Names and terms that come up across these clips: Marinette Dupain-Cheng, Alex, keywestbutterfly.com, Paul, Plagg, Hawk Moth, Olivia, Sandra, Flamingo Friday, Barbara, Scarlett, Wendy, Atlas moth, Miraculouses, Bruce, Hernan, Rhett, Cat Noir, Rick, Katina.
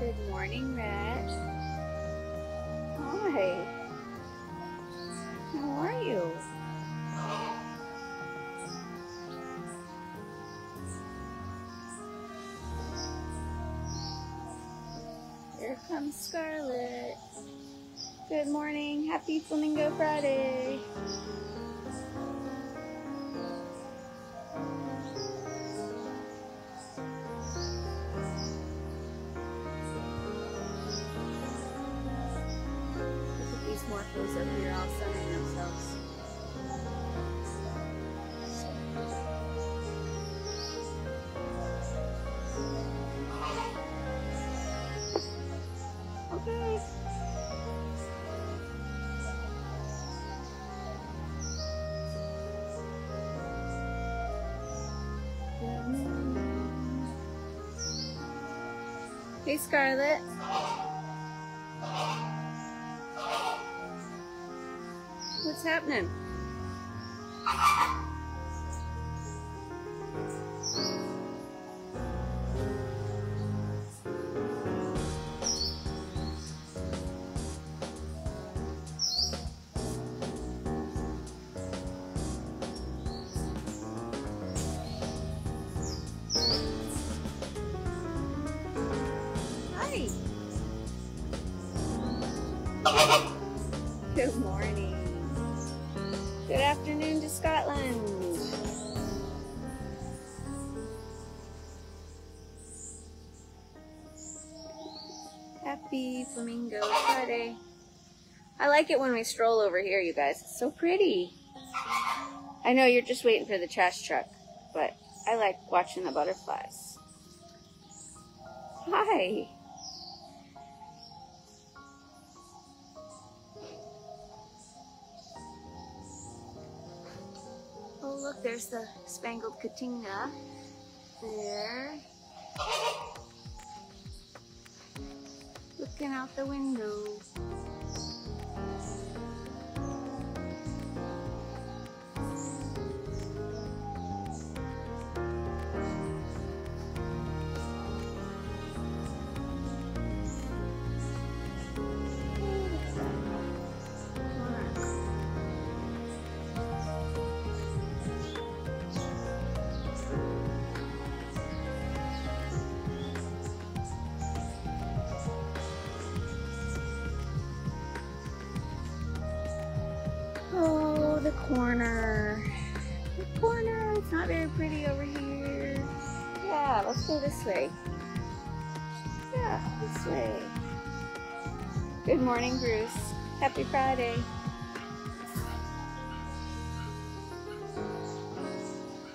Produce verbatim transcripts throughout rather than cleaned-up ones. Good morning, Rhett. Hi. How are you? Here comes Scarlett. Good morning. Happy Flamingo Friday. Those up here all sunning themselves. Okay. Hey, Scarlett. What's happening? Hi. Good morning. Good afternoon to Scotland. Happy Flamingo Friday. I like it when we stroll over here, you guys. It's so pretty. I know you're just waiting for the trash truck, but I like watching the butterflies. Hi. Look, there's the spangled Katina there, looking out the window. The corner. The corner. It's not very pretty over here. Yeah, let's go this way. Yeah, this way. Good morning, Bruce. Happy Friday.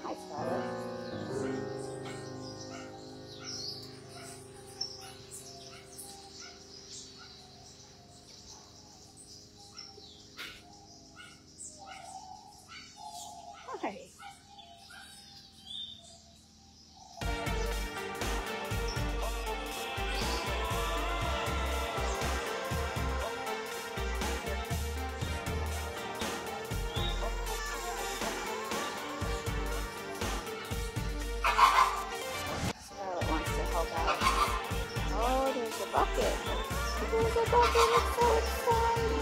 Hi, Scarlett. There's a bucket, it's so exciting!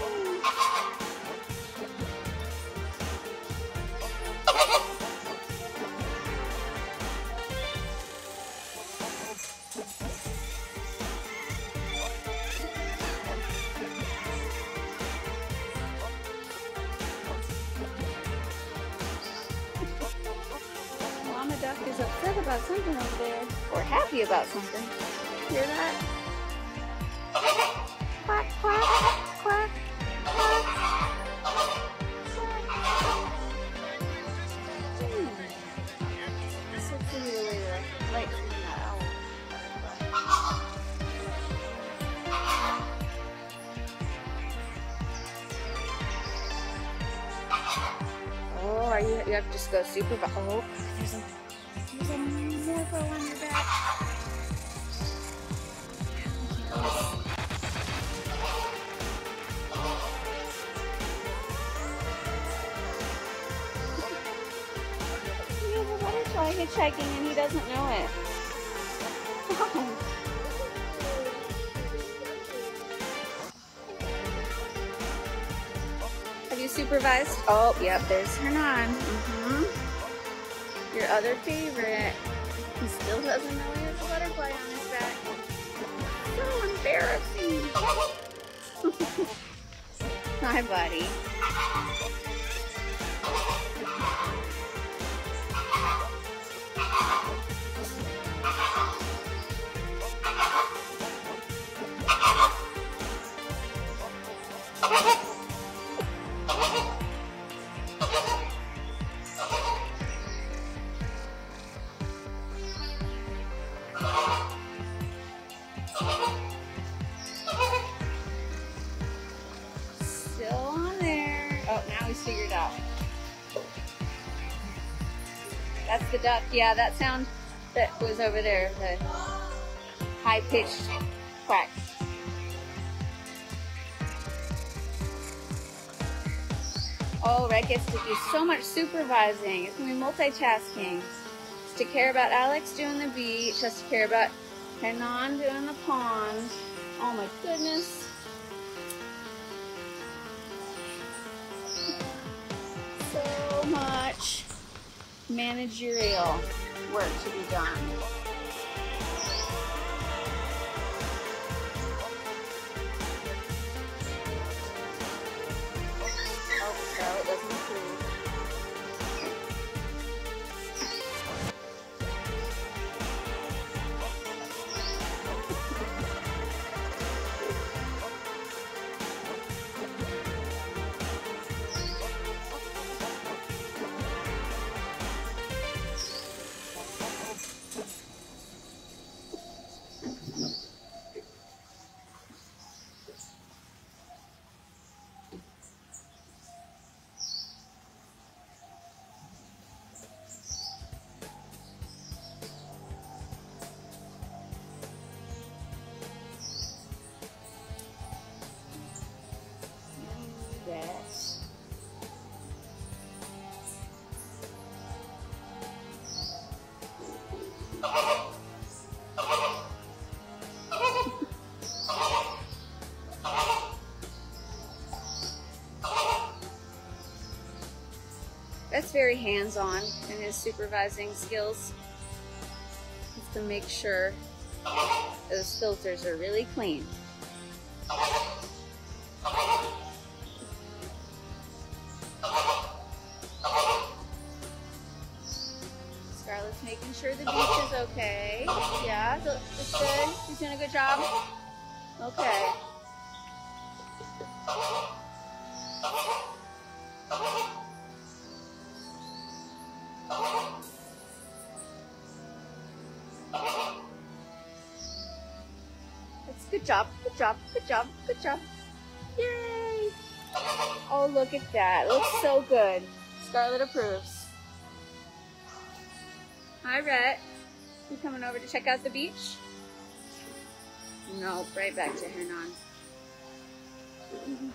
Mama Duck is upset about something over there, or happy about something. Hear that? Quack, quack, quack, quack, quack. Hmm. This will be really light from that owl butterfly. are you? You have to just go super. Oh, there's a, there's a never on your back. Oh, he has a butterfly hitchhiking and he doesn't know it. Oh. Supervised. Oh, yep, there's Hernan. Mm-hmm. Your other favorite. He still doesn't know he has a butterfly on his back. So embarrassing. Hi, buddy. The duck, yeah, that sound that was over there, the high-pitched quack. Oh, Rhett gets to do so much supervising. It's gonna be multitasking. It's to care about Alex doing the beach, has to care about Hernan doing the pond. Oh my goodness. So much managerial work to be done. Oh, Scarlett doesn't approve. That's very hands-on in his supervising skills. Just to make sure those filters are really clean. Scarlett's making sure the beach is okay. Yeah, it's good. He's doing a good job. Okay. Good job, good job, good job, good job. Yay! Oh, look at that. It looks so good. Scarlett approves. Hi, Rhett. You coming over to check out the beach? Nope, right back to Hernan. Mm-hmm.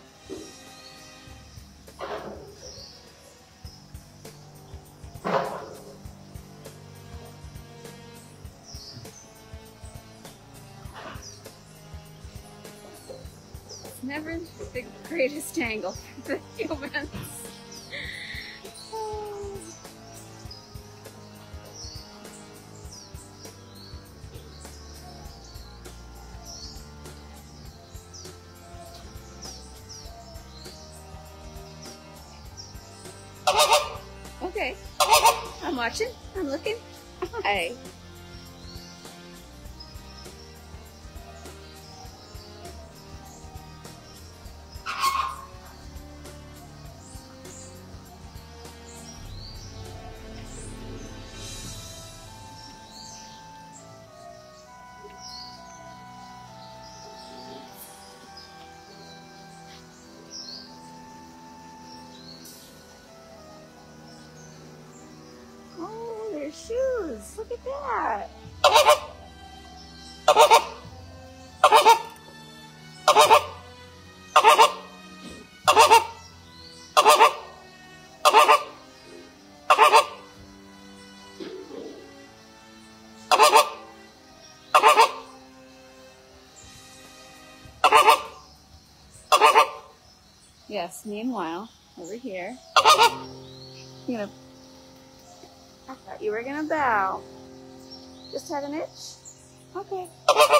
Never the greatest angle for the humans. Oh. Okay, I'm watching, I'm looking. Hi. is. Look at that. Yes, meanwhile, over here, you know, I thought you were going to bow. Just had an itch? Okay. Okay.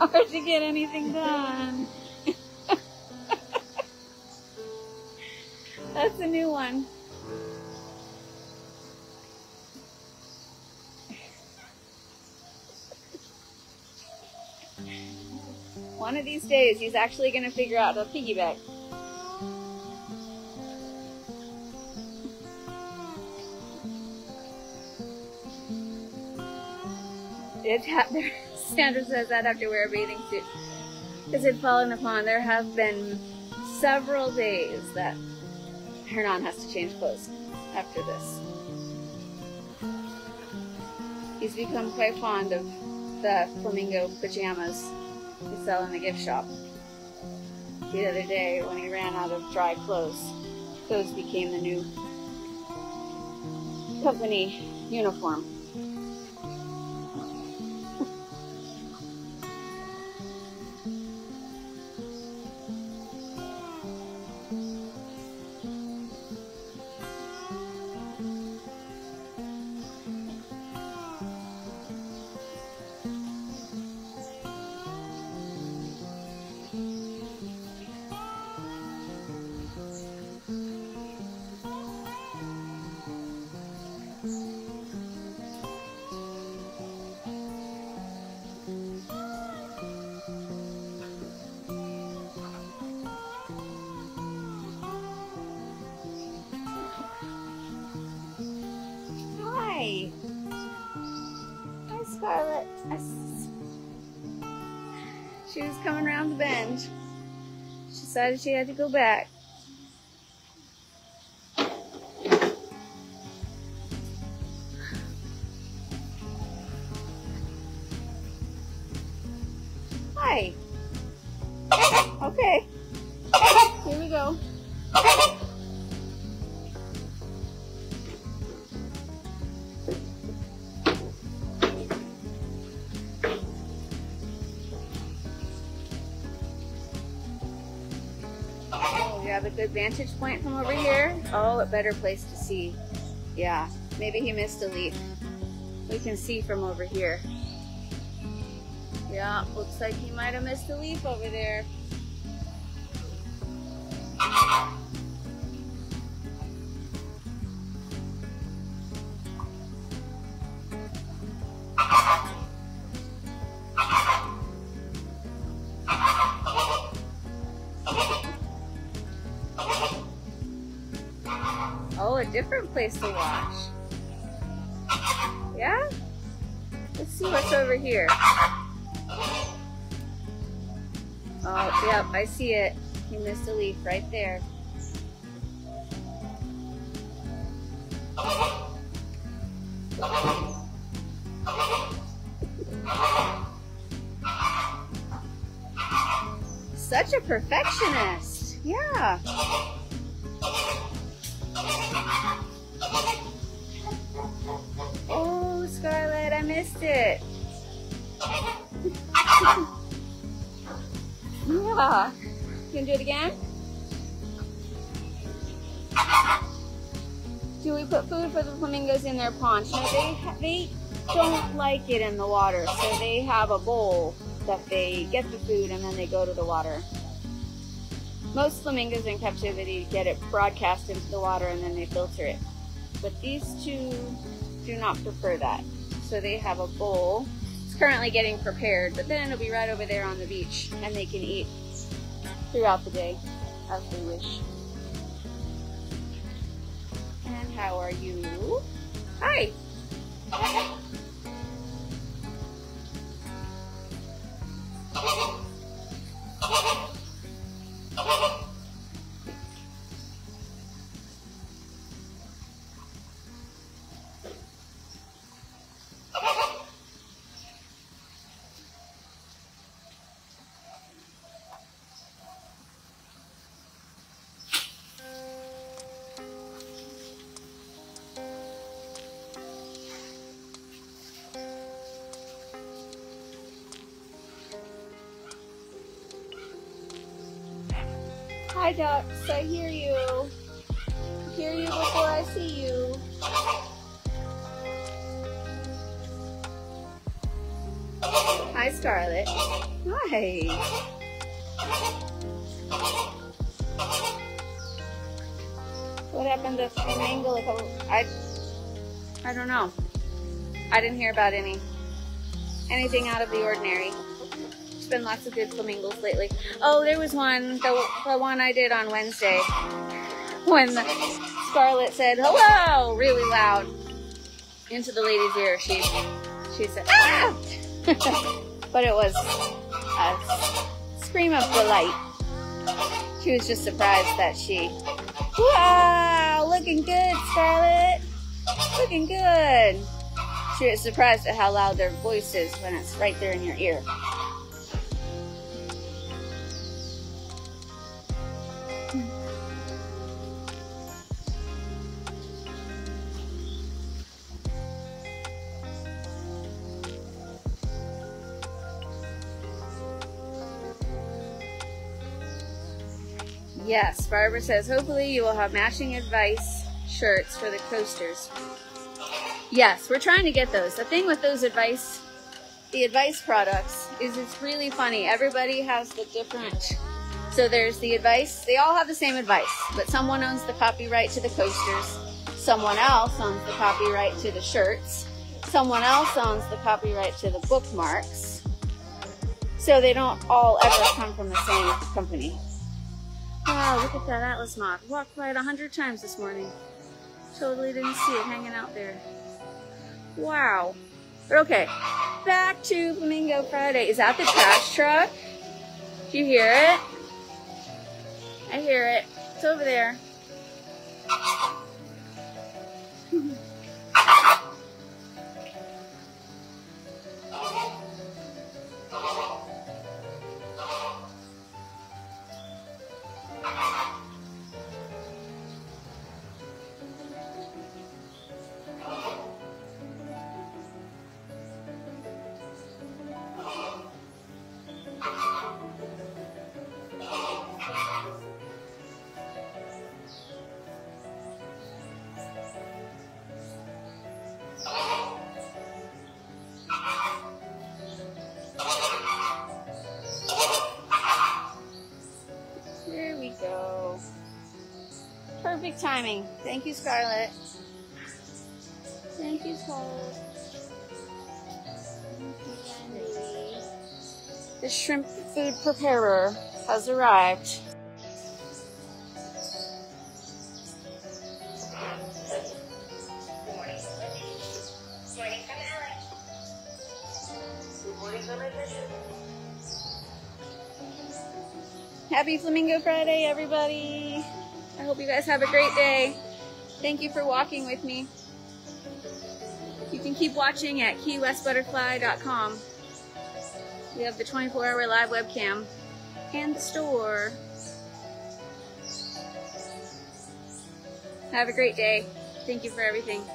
Hard to get anything done. That's a new one. One of these days, he's actually going to figure out a piggyback. It's happening. Sandra says I'd have to wear a bathing suit because it'd fallen upon. There have been several days that Hernan has to change clothes after this. He's become quite fond of the flamingo pajamas we sell in the gift shop. The other day when he ran out of dry clothes, those became the new company uniform. Scarlett. She was coming around the bend. She decided she had to go back. Hi. Okay. Here we go. A good vantage point from over here. Oh, a better place to see. Yeah, maybe he missed a leaf. We can see from over here. Yeah, looks like he might have missed a leaf over there. Different place to watch. Yeah? Let's see what's over here. Oh, yep, I see it. You missed a leaf right there. Such a perfectionist. Yeah. Oh, Scarlett, I missed it. Yeah. You gonna do it again? Do we put food for the flamingos in their pond? No, they, they don't like it in the water, so they have a bowl that they get the food and then they go to the water. Most flamingos in captivity get it broadcast into the water and then they filter it. But these two do not prefer that. So they have a bowl. It's currently getting prepared, but then it'll be right over there on the beach and they can eat throughout the day as they wish. And how are you? Hi! Hi ducks, I hear you. I hear you before I see you. Hi Scarlett. Hi. What happened to Flamingo? I I don't know. I didn't hear about any anything out of the ordinary. Been lots of good flamingos lately. Oh, there was one, the, the one I did on Wednesday when Scarlett said hello really loud into the lady's ear. She she said ah! But it was a scream of delight. She was just surprised that she, wow, looking good Scarlett, looking good. She was surprised at how loud their voice is when it's right there in your ear. Yes, Barbara says, hopefully you will have matching advice shirts for the coasters. Yes, we're trying to get those. The thing with those advice, the advice products, is it's really funny. Everybody has the different, so there's the advice. They all have the same advice, but someone owns the copyright to the coasters. Someone else owns the copyright to the shirts. Someone else owns the copyright to the bookmarks. So they don't all ever come from the same company. Wow, look at that Atlas moth. Walked by it a hundred times this morning. Totally didn't see it hanging out there. Wow. Okay, back to Flamingo Friday. Is that the trash truck? Do you hear it? I hear it. It's over there. Perfect timing. Thank you, Scarlett. Thank you, Paul. Thank you, Wendy. The shrimp food preparer has arrived. Good morning, Olivia. Good morning from Alex. Good morning from Rick. Happy Flamingo Friday, everybody. I hope you guys have a great day. Thank you for walking with me. You can keep watching at key west butterfly dot com. We have the twenty-four hour live webcam and the store. Have a great day. Thank you for everything.